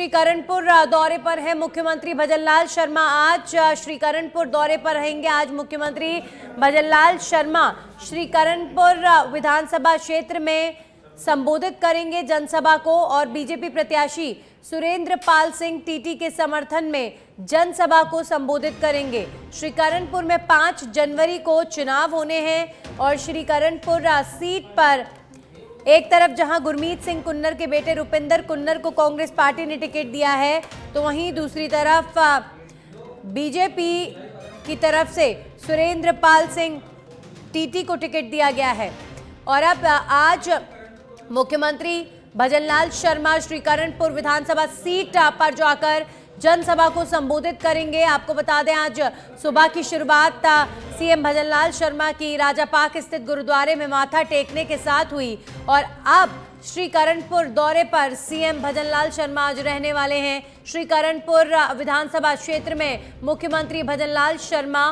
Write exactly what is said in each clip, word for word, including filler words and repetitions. श्रीकरणपुर दौरे पर है मुख्यमंत्री भजनलाल शर्मा। आज श्रीकरणपुर दौरे पर रहेंगे। आज मुख्यमंत्री भजनलाल शर्मा श्रीकरणपुर विधानसभा क्षेत्र में संबोधित करेंगे जनसभा को और बीजेपी प्रत्याशी सुरेंद्र पाल सिंह टीटी के समर्थन में जनसभा को संबोधित करेंगे। श्रीकरणपुर में पाँच जनवरी को चुनाव होने हैं और श्रीकरणपुर सीट पर एक तरफ जहां गुरमीत सिंह कुन्नर के बेटे रुपिंदर कुन्नर को कांग्रेस पार्टी ने टिकट दिया है तो वहीं दूसरी तरफ बीजेपी की तरफ से सुरेंद्र पाल सिंह टीटी को टिकट दिया गया है। और अब आज मुख्यमंत्री भजनलाल शर्मा श्रीकरणपुर विधानसभा सीट पर जाकर जनसभा को संबोधित करेंगे। आपको बता दें आज सुबह की शुरुआत सीएम भजनलाल शर्मा की राजापाक स्थित गुरुद्वारे में माथा टेकने के साथ हुई और अब श्रीकरणपुर दौरे पर सीएम भजनलाल शर्मा आज रहने वाले हैं। श्रीकरणपुर विधानसभा क्षेत्र में मुख्यमंत्री भजनलाल शर्मा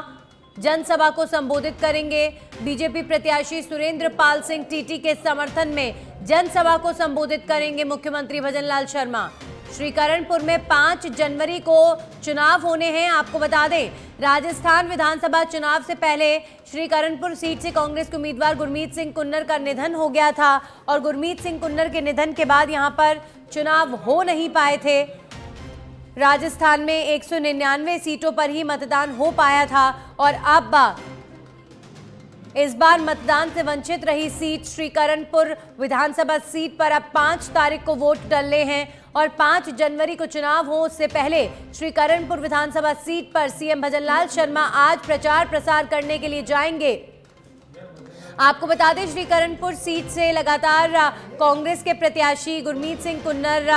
जनसभा को संबोधित करेंगे। बीजेपी प्रत्याशी सुरेंद्र पाल सिंह टीटी के समर्थन में जनसभा को संबोधित करेंगे मुख्यमंत्री भजनलाल शर्मा। श्रीकरणपुर में पाँच जनवरी को चुनाव होने हैं। आपको बता दें राजस्थान विधानसभा चुनाव से पहले श्रीकरणपुर सीट से कांग्रेस के उम्मीदवार गुरमीत सिंह कुन्नर का निधन हो गया था और गुरमीत सिंह कुन्नर के निधन के बाद यहां पर चुनाव हो नहीं पाए थे। राजस्थान में एक सौ निन्यानवे सीटों पर ही मतदान हो पाया था और अब इस बार मतदान से वंचित रही सीट श्रीकरणपुर विधानसभा सीट पर अब पाँच तारीख को वोट डालने हैं और पाँच जनवरी को चुनाव हो उससे पहले श्रीकरणपुर विधानसभा सीट पर सीएम भजनलाल शर्मा आज प्रचार प्रसार करने के लिए जाएंगे। आपको बता दें श्रीकरणपुर सीट से लगातार कांग्रेस के प्रत्याशी गुरमीत सिंह कुन्नर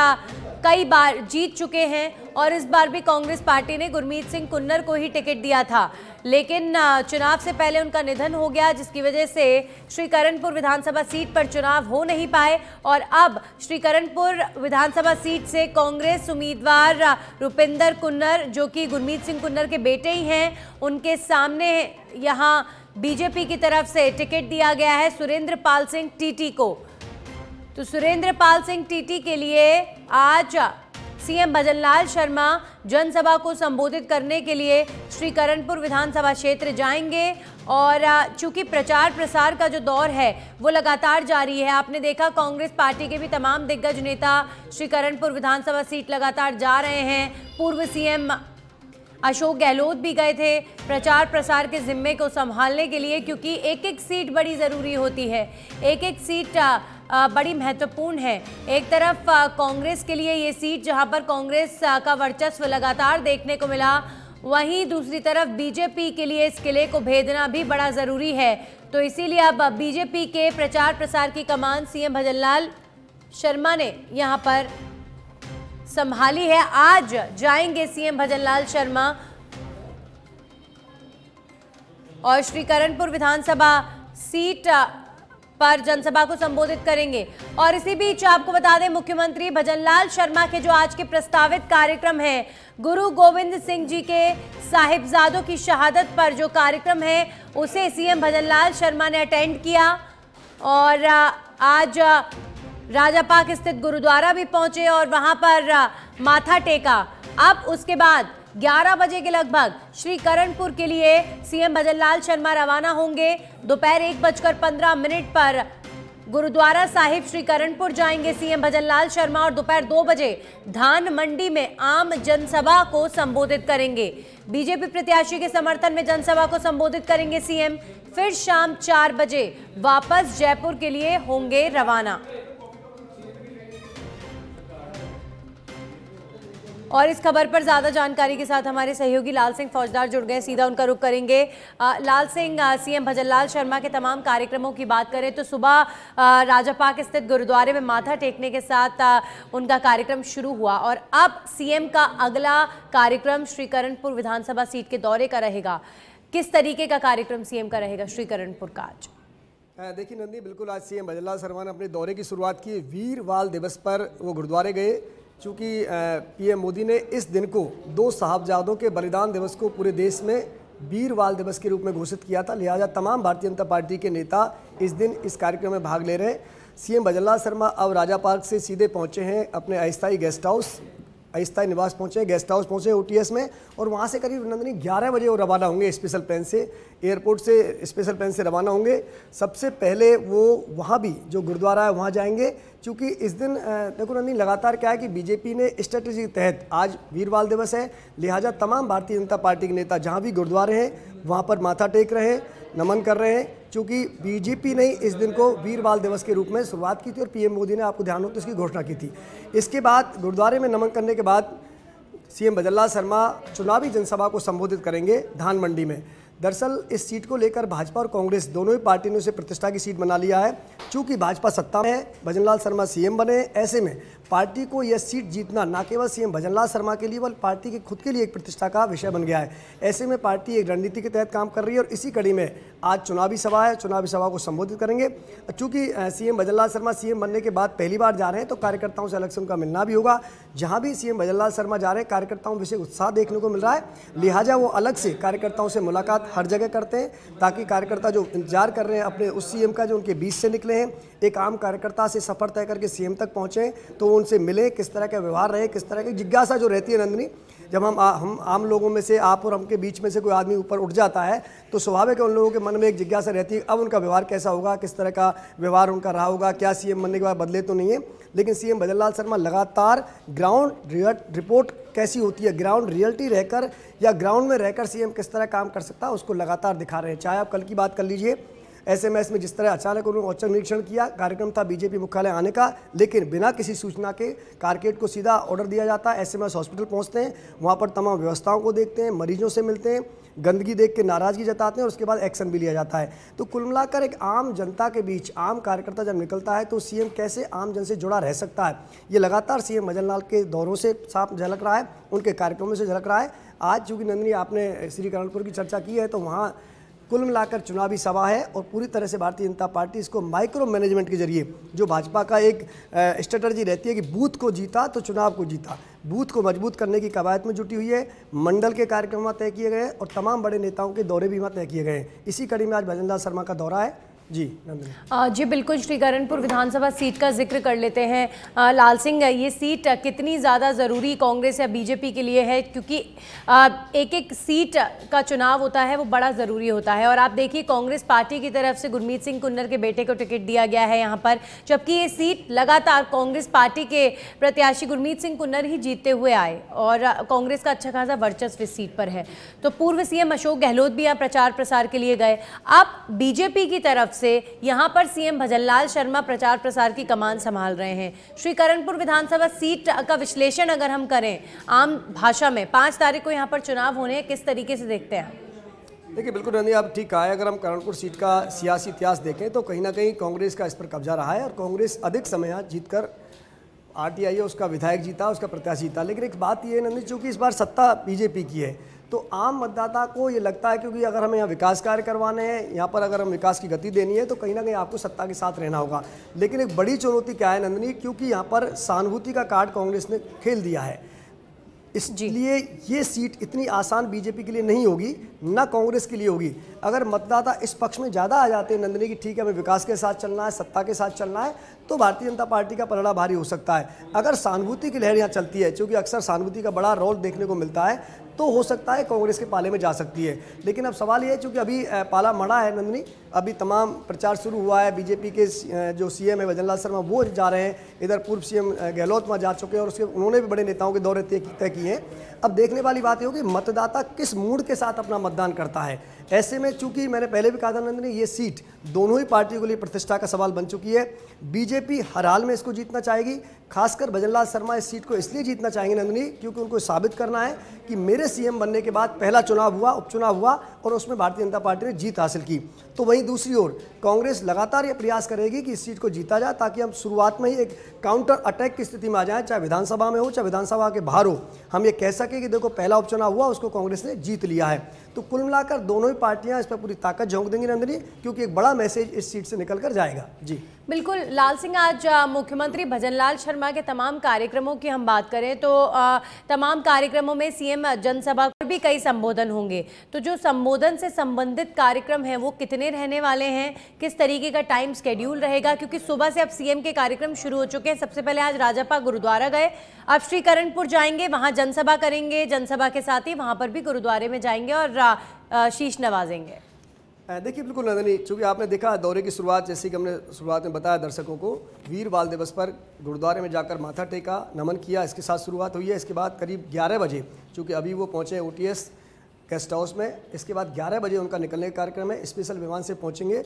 कई बार जीत चुके हैं और इस बार भी कांग्रेस पार्टी ने गुरमीत सिंह कुन्नर को ही टिकट दिया था, लेकिन चुनाव से पहले उनका निधन हो गया जिसकी वजह से श्रीकरणपुर विधानसभा सीट पर चुनाव हो नहीं पाए। और अब श्रीकरणपुर विधानसभा सीट से कांग्रेस उम्मीदवार रुपिंदर कुन्नर जो कि गुरमीत सिंह कुन्नर के बेटे ही हैं, उनके सामने यहाँ बीजेपी की तरफ से टिकट दिया गया है सुरेंद्र पाल सिंह टीटी को। तो सुरेंद्र पाल सिंह टीटी के लिए आज सीएम भजनलाल शर्मा जनसभा को संबोधित करने के लिए श्रीकरणपुर विधानसभा क्षेत्र जाएंगे और चूंकि प्रचार प्रसार का जो दौर है वो लगातार जारी है। आपने देखा कांग्रेस पार्टी के भी तमाम दिग्गज नेता श्रीकरणपुर विधानसभा सीट लगातार जा रहे हैं। पूर्व सीएम अशोक गहलोत भी गए थे प्रचार प्रसार के जिम्मे को संभालने के लिए, क्योंकि एक एक सीट बड़ी ज़रूरी होती है, एक एक सीट बड़ी महत्वपूर्ण है। एक तरफ कांग्रेस के लिए ये सीट जहां पर कांग्रेस का वर्चस्व लगातार देखने को मिला, वहीं दूसरी तरफ बीजेपी के लिए इस किले को भेदना भी बड़ा ज़रूरी है। तो इसीलिए अब बीजेपी के प्रचार प्रसार की कमान सीएम भजनलाल शर्मा ने यहाँ पर संभाली है। आज जाएंगे सीएम भजनलाल शर्मा और श्रीकरणपुर विधानसभा सीट पर जनसभा को संबोधित करेंगे। और इसी बीच आपको बता दें मुख्यमंत्री भजनलाल शर्मा के जो आज के प्रस्तावित कार्यक्रम हैं, गुरु गोविंद सिंह जी के साहिबजादों की शहादत पर जो कार्यक्रम है उसे सीएम भजनलाल शर्मा ने अटेंड किया और आज राजापाक स्थित गुरुद्वारा भी पहुंचे और वहां पर माथा टेका। अब उसके बाद ग्यारह बजे के लगभग श्रीकरणपुर के लिए सीएम भजनलाल शर्मा रवाना होंगे। दोपहर एक बजकर पंद्रह मिनट पर गुरुद्वारा साहिब श्रीकरणपुर जाएंगे सीएम भजनलाल शर्मा और दोपहर दो बजे धान मंडी में आम जनसभा को संबोधित करेंगे। बीजेपी प्रत्याशी के समर्थन में जनसभा को संबोधित करेंगे सीएम। फिर शाम चार बजे वापस जयपुर के लिए होंगे रवाना। और इस खबर पर ज़्यादा जानकारी के साथ हमारे सहयोगी लाल सिंह फौजदार जुड़ गए, सीधा उनका रुख करेंगे। लाल सिंह, सीएम भजनलाल शर्मा के तमाम कार्यक्रमों की बात करें तो सुबह राजापाक स्थित गुरुद्वारे में माथा टेकने के साथ आ, उनका कार्यक्रम शुरू हुआ और अब सीएम का अगला कार्यक्रम श्रीकरणपुर विधानसभा सीट के दौरे का रहेगा। किस तरीके का कार्यक्रम सीएम का रहेगा श्रीकरणपुर का आज? देखिए नंदी, बिल्कुल आज सीएम भजनलाल शर्मा ने अपने दौरे की शुरुआत की। वीर बाल दिवस पर वो गुरुद्वारे गए। चूँकि पीएम मोदी ने इस दिन को दो साहबजादों के बलिदान दिवस को पूरे देश में वीर बाल दिवस के रूप में घोषित किया था, लिहाजा तमाम भारतीय जनता पार्टी के नेता इस दिन इस कार्यक्रम में भाग ले रहे हैं। सीएम भजनलाल शर्मा अब राजा पार्क से सीधे पहुंचे हैं अपने अस्थायी गेस्ट हाउस अस्थायी निवास पहुंचे, गेस्ट हाउस पहुंचे ओटीएस में, और वहां से करीब नंदनी ग्यारह बजे वो रवाना होंगे स्पेशल प्लेन से, एयरपोर्ट से स्पेशल प्लेन से रवाना होंगे। सबसे पहले वो वहाँ भी जो गुरुद्वारा है वहाँ जाएंगे, क्योंकि इस दिन देखो नंदनी लगातार क्या है कि बीजेपी ने स्ट्रेटेजी के तहत आज वीर बाल दिवस है, लिहाजा तमाम भारतीय जनता पार्टी के नेता जहाँ भी गुरुद्वारे हैं वहाँ पर माथा टेक रहे हैं, नमन कर रहे हैं, क्योंकि बीजेपी ने इस दिन को वीर बाल दिवस के रूप में शुरुआत की थी और पीएम मोदी ने, आपको ध्यान हो तो, इसकी घोषणा की थी। इसके बाद गुरुद्वारे में नमन करने के बाद सीएम भजनलाल शर्मा चुनावी जनसभा को संबोधित करेंगे धान मंडी में। दरअसल इस सीट को लेकर भाजपा और कांग्रेस दोनों ही पार्टी ने उसे प्रतिष्ठा की सीट बना लिया है। चूंकि भाजपा सत्ता में है, भजनलाल शर्मा सीएम बने, ऐसे में पार्टी को यह सीट जीतना न केवल सीएम भजनलाल शर्मा के लिए बल्कि पार्टी के खुद के लिए एक प्रतिष्ठा का विषय बन गया है। ऐसे में पार्टी एक रणनीति के तहत काम कर रही है और इसी कड़ी में आज चुनावी सभा है, चुनावी सभा को संबोधित करेंगे। चूँकि सीएम भजनलाल शर्मा सीएम बनने के बाद पहली बार जा रहे हैं तो कार्यकर्ताओं से अलग से उनका मिलना भी होगा। जहाँ भी सीएम भजनलाल शर्मा जा रहे हैं कार्यकर्ताओं में विशेष उत्साह देखने को मिल रहा है, लिहाजा वो अलग से कार्यकर्ताओं से मुलाकात हर जगह करते हैं, ताकि कार्यकर्ता जो इंतजार कर रहे हैं अपने उस सीएम का जो उनके बीच से निकले हैं, एक आम कार्यकर्ता से सफर तय करके सीएम तक पहुंचे तो वो उनसे मिले, किस तरह का व्यवहार रहे, किस तरह की जिज्ञासा जो रहती है नंदनी, जब हम आ, हम आम लोगों में से, आप और हम के बीच में से कोई आदमी ऊपर उठ जाता है तो स्वाभाविक है उन लोगों के मन में एक जिज्ञासा रहती है, अब उनका व्यवहार कैसा होगा, किस तरह का व्यवहार उनका रहा होगा, क्या सीएम बनने के बाद बदले तो नहीं है। लेकिन सीएम भजनलाल शर्मा लगातार ग्राउंड रिपोर्ट कैसी होती है, ग्राउंड रियलिटी रहकर या ग्राउंड में रहकर सीएम किस तरह काम कर सकता है उसको लगातार दिखा रहे हैं। चाहे आप कल की बात कर लीजिए एसएमएस में जिस तरह अचानक उन्होंने औचक निरीक्षण किया, कार्यक्रम था बीजेपी मुख्यालय आने का, लेकिन बिना किसी सूचना के कारकेट को सीधा ऑर्डर दिया जाता है। एसएमएस हॉस्पिटल पहुंचते हैं, वहां पर तमाम व्यवस्थाओं को देखते हैं, मरीजों से मिलते हैं, गंदगी देख के नाराज़गी जताते हैं और उसके बाद एक्शन भी लिया जाता है। तो कुल मिलाकर एक आम जनता के बीच आम कार्यकर्ता जब निकलता है तो सीएम कैसे आम जन से जुड़ा रह सकता है, ये लगातार सीएम भजनलाल के दौरों से साफ झलक रहा है, उनके कार्यक्रमों से झलक रहा है। आज चूँकि नंदनी आपने श्री करणपुर की चर्चा की है तो वहाँ कुल मिलाकर चुनावी सभा है और पूरी तरह से भारतीय जनता पार्टी इसको माइक्रो मैनेजमेंट के जरिए, जो भाजपा का एक स्ट्रेटजी रहती है कि बूथ को जीता तो चुनाव को जीता, बूथ को मजबूत करने की कवायद में जुटी हुई है। मंडल के कार्यक्रम तय किए गए और तमाम बड़े नेताओं के दौरे भी तय किए गए। इसी कड़ी में आज भजनलाल शर्मा का दौरा है। जी नंदनी जी बिल्कुल, श्रीकरणपुर विधानसभा सीट का जिक्र कर लेते हैं। लाल सिंह, ये सीट कितनी ज़्यादा ज़रूरी कांग्रेस या बीजेपी के लिए है, क्योंकि एक एक सीट का चुनाव होता है वो बड़ा ज़रूरी होता है। और आप देखिए कांग्रेस पार्टी की तरफ से गुरमीत सिंह कुन्नर के बेटे को टिकट दिया गया है यहाँ पर, जबकि ये सीट लगातार कांग्रेस पार्टी के प्रत्याशी गुरमीत सिंह कुन्नर ही जीतते हुए आए और कांग्रेस का अच्छा खासा वर्चस्व इस सीट पर है। तो पूर्व सीएम अशोक गहलोत भी यहाँ प्रचार प्रसार के लिए गए। आप बीजेपी की तरफ से यहां पर सीएम भजनलाल शर्मा प्रचार प्रसार की कमान संभाल रहे हैं। श्रीकरणपुर विधानसभा सीट का विश्लेषण अगर हम करें आम भाषा में, पाँच तारीख को यहां पर चुनाव होने किस तरीके से देखते हैं? देखिए बिल्कुल नंदी, आप ठीक कहा है। अगर हम करणपुर सीट का सियासी इतिहास देखें तो कहीं ना कहीं कांग्रेस का इस पर कब्जा रहा है और कांग्रेस अधिक समय यहाँ जीत कर आरटीआई उसका विधायक जीता, उसका प्रत्याशी जीता। लेकिन एक बात यह है नंदी, चूँकि इस बार सत्ता बीजेपी की है तो आम मतदाता को ये लगता है, क्योंकि अगर हमें यहाँ विकास कार्य करवाने हैं, यहाँ पर अगर हम विकास की गति देनी है तो कहीं ना कहीं आपको सत्ता के साथ रहना होगा। लेकिन एक बड़ी चुनौती क्या है नंदनी, क्योंकि यहाँ पर सहानुभूति का कार्ड कांग्रेस ने खेल दिया है, इसलिए ये सीट इतनी आसान बीजेपी के लिए नहीं होगी, ना कांग्रेस के लिए होगी। अगर मतदाता इस पक्ष में ज़्यादा आ जाते हैं नंदनी कि ठीक है हमें विकास के साथ चलना है, सत्ता के साथ चलना है, तो भारतीय जनता पार्टी का पलड़ा भारी हो सकता है। अगर सहानुभूति की लहर यहाँ चलती है, क्योंकि अक्सर सहानुभूति का बड़ा रोल देखने को मिलता है, तो हो सकता है कांग्रेस के पाले में जा सकती है। लेकिन अब सवाल ये है, चूँकि अभी पाला मड़ा है नंदनी, अभी तमाम प्रचार शुरू हुआ है, बीजेपी के जो सीएम है भजनलाल शर्मा वो जा रहे हैं, इधर पूर्व सीएम गहलोत वहाँ जा चुके हैं और उसके उन्होंने भी बड़े नेताओं के दौरे तय किए हैं। अब देखने वाली बात ये होगी मतदाता किस मूड के साथ अपना मतदान करता है। ऐसे में चूँकि मैंने पहले भी कहा था नंदनी, ये सीट दोनों ही पार्टियों के लिए प्रतिष्ठा का सवाल बन चुकी है। बीजेपी हर हाल में इसको जीतना चाहेगी, खासकर भजनलाल शर्मा इस सीट को इसलिए जीतना चाहेंगे नंदनी क्योंकि उनको साबित करना है कि मेरे सीएम बनने के बाद पहला चुनाव हुआ, उपचुनाव हुआ और उसमें भारतीय जनता पार्टी ने जीत हासिल की। तो वहीं दूसरी ओर कांग्रेस लगातार ये प्रयास करेगी कि इस सीट को जीता जाए, ताकि हम शुरुआत में ही एक काउंटर अटैक की स्थिति में आ जाएं, चाहे विधानसभा में हो चाहे विधानसभा के बाहर हो, हम ये कह सकें कि देखो पहला उपचुनाव हुआ उसको कांग्रेस ने जीत लिया है। तो कुल मिलाकर दोनों ही पार्टियां इस पर पूरी ताकत झोंक देंगी नंदनी, क्योंकि एक बड़ा मैसेज इस सीट से निकल कर जाएगा। जी बिल्कुल लाल सिंह, आज मुख्यमंत्री भजनलाल शर्मा के तमाम कार्यक्रमों की हम बात करें तो तमाम कार्यक्रमों में सीएम जनसभा भी कई संबोधन होंगे, तो जो संबोधन से संबंधित कार्यक्रम हैं वो कितने रहने वाले हैं, किस तरीके का टाइम स्केड्यूल रहेगा, क्योंकि सुबह से अब सीएम के कार्यक्रम शुरू हो चुके हैं। सबसे पहले आज राजापा गुरुद्वारा गए, अब श्री करणपुर जाएंगे, वहाँ जनसभा करेंगे, जनसभा के साथ ही वहाँ पर भी गुरुद्वारे में जाएंगे और शीश नवाजेंगे। देखिए बिल्कुल नंदनी, चूँकि आपने देखा दौरे की शुरुआत, जैसे कि हमने शुरुआत में बताया दर्शकों को, वीर बाल दिवस पर गुरुद्वारे में जाकर माथा टेका, नमन किया, इसके साथ शुरुआत हुई है। इसके बाद करीब ग्यारह बजे, चूँकि अभी वो पहुँचे ओटीएस गेस्ट हाउस में, इसके बाद ग्यारह बजे उनका निकलने का कार्यक्रम है। स्पेशल विमान से पहुँचेंगे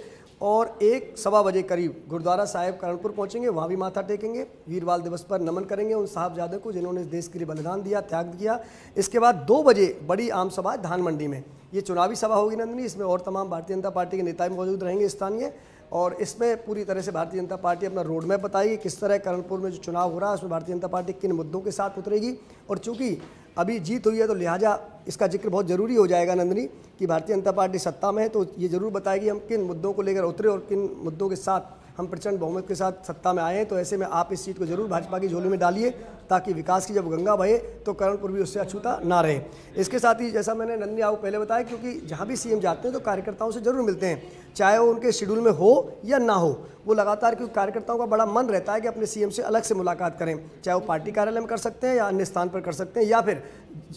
और एक सवा बजे करीब गुरुद्वारा साहिब करणपुर पहुँचेंगे, वहाँ भी माथा टेकेंगे, वीर बाल दिवस पर नमन करेंगे उन साहबजादे को जिन्होंने देश के लिए बलिदान दिया, त्याग किया। इसके बाद दो बजे बड़ी आम सभा धान मंडी में, ये चुनावी सभा होगी नंदनी, इसमें और तमाम भारतीय जनता पार्टी के नेता भी मौजूद रहेंगे स्थानीय, और इसमें पूरी तरह से भारतीय जनता पार्टी अपना रोड मैप बताएगी किस तरह करणपुर में जो चुनाव हो रहा है उसमें भारतीय जनता पार्टी किन मुद्दों के साथ उतरेगी। और चूँकि अभी जीत हुई है तो लिहाजा इसका जिक्र बहुत ज़रूरी हो जाएगा नंदनी कि भारतीय जनता पार्टी सत्ता में है तो ये ज़रूर बताएगी हम किन मुद्दों को लेकर उतरे और किन मुद्दों के साथ हम प्रचंड बहुमत के साथ सत्ता में आए हैं। तो ऐसे में आप इस सीट को जरूर भाजपा की झोली में डालिए ताकि विकास की जब गंगा बहे तो करणपुर भी उससे अछूता ना रहे। इसके साथ ही जैसा मैंने नंदनी आपको पहले बताया, क्योंकि जहाँ भी सीएम जाते हैं तो कार्यकर्ताओं से जरूर मिलते हैं, चाहे वो उनके शेड्यूल में हो या ना हो, वो लगातार, क्योंकि कार्यकर्ताओं का बड़ा मन रहता है कि अपने सीएम से अलग से मुलाकात करें, चाहे वो पार्टी कार्यालय में कर सकते हैं या अन्य स्थान पर कर सकते हैं, या फिर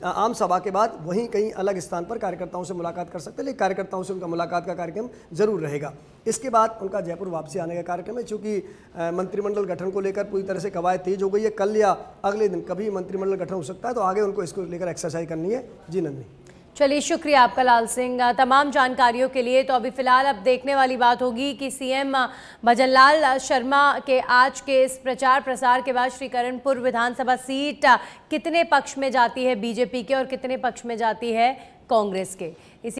आम सभा के बाद वहीं कहीं अलग स्थान पर कार्यकर्ताओं से मुलाकात कर सकते हैं, लेकिन कार्यकर्ताओं से उनका मुलाकात का कार्यक्रम जरूर रहेगा। इसके बाद उनका जयपुर वापसी आने का कार्यक्रम है, चूँकि मंत्रिमंडल गठन को लेकर पूरी तरह से कवायद तेज हो गई है, कल या अगले दिन कभी मंत्रिमंडल गठन हो सकता है, तो आगे उनको इसको लेकर एक्सरसाइज करनी है। जी नंदनी, चलिए शुक्रिया आपका लाल सिंह तमाम जानकारियों के लिए। तो अभी फ़िलहाल अब देखने वाली बात होगी कि सीएम भजनलाल शर्मा के आज के इस प्रचार प्रसार के बाद श्री करणपुर विधानसभा सीट कितने पक्ष में जाती है बीजेपी के और कितने पक्ष में जाती है कांग्रेस के। इसी